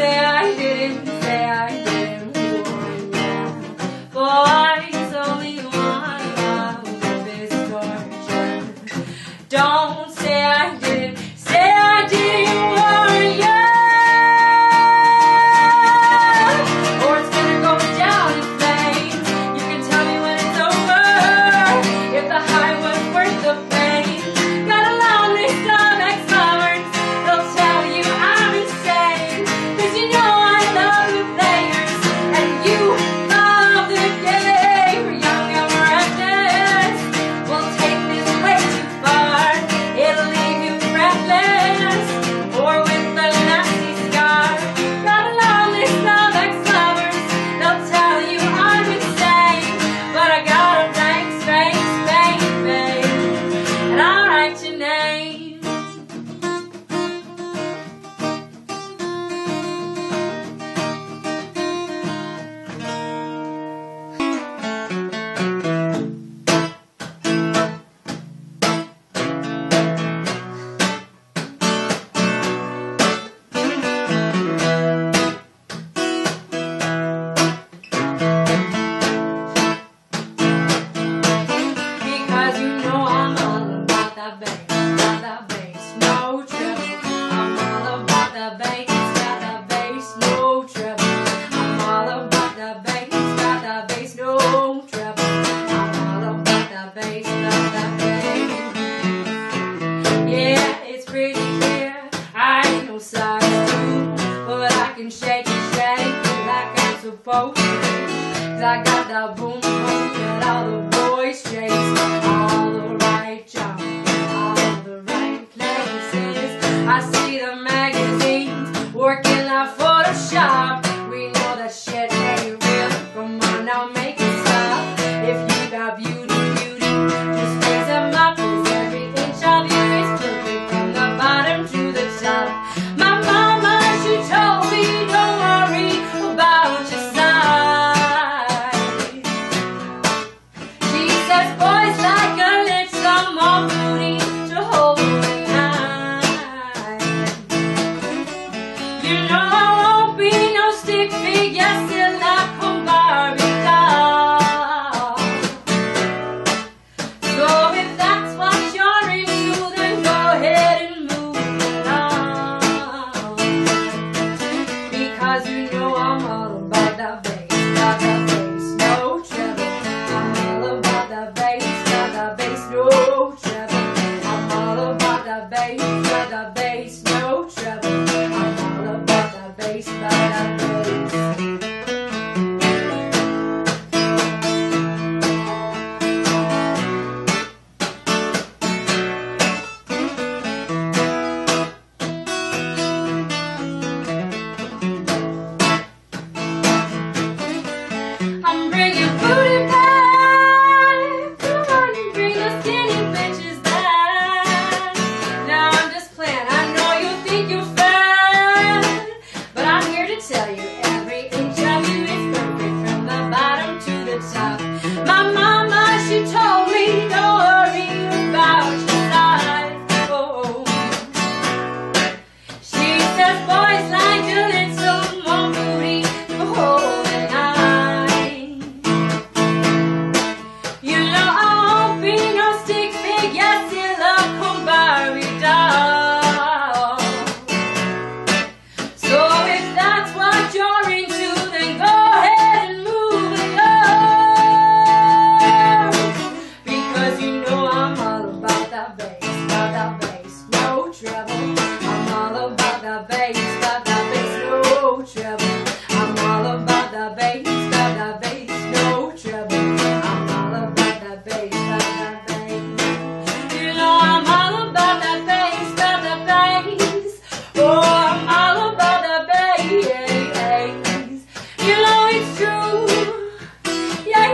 say I didn't, say I didn't warn you. Boys only want love with this torture. Don't say I didn't, say I didn't warn you. Or it's gonna go down in flames. You can tell me when it's over, if the high was worth the pain. Got a lonely stomach, shake and shake like I'm supposed to. 'Cause I got that boom boom that all the boys chase. All the right jobs, all the right places. I see the magazines working like Photoshop. We know that shit ain't real. Come on now, make it stop. If you got beauty, beauty, just raise them up. 'Cause everything shall be raised perfect from the bottom to the top. My mama, she told me, don't worry about your size. She says boys like a little more booty to hold the night. You know I won't be no stick figure till I come Barbie doll. So if that's what you're into, then go ahead and move on. Because you know I'm all about that bass, about that bass, no treble. I'm all about that bass, no treble. I'm all about that bass, no treble. I'm all about that bass. I'm bringing booty back. Come on and bring those skinny bitches back. Now I'm just playing. I know you think you're fat, but I'm here to tell you every inch of you is perfect from the bottom to the top. My mama, she told me don't worry about your size. Oh, she says boys like a little more booty to hold the night. You know I won't be no stick figure till I come Barbie doll. So if that's what you're into, then go ahead and move it up. Because you know I'm all about that bass, no treble. I'm all about that bass, no treble. I'm all about that bass, no treble. I'm all about that bass. You know I'm all about that bass, oh, I'm all about that bass. You know it's true, yeah.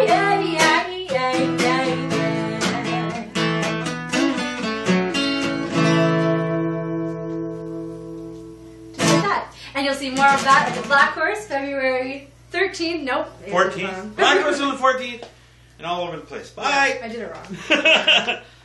Just that. And you'll see more of that at the Black Horse, February 13th. Nope. 14th. Black Horse on the 14th and all over the place. Bye. I did it wrong.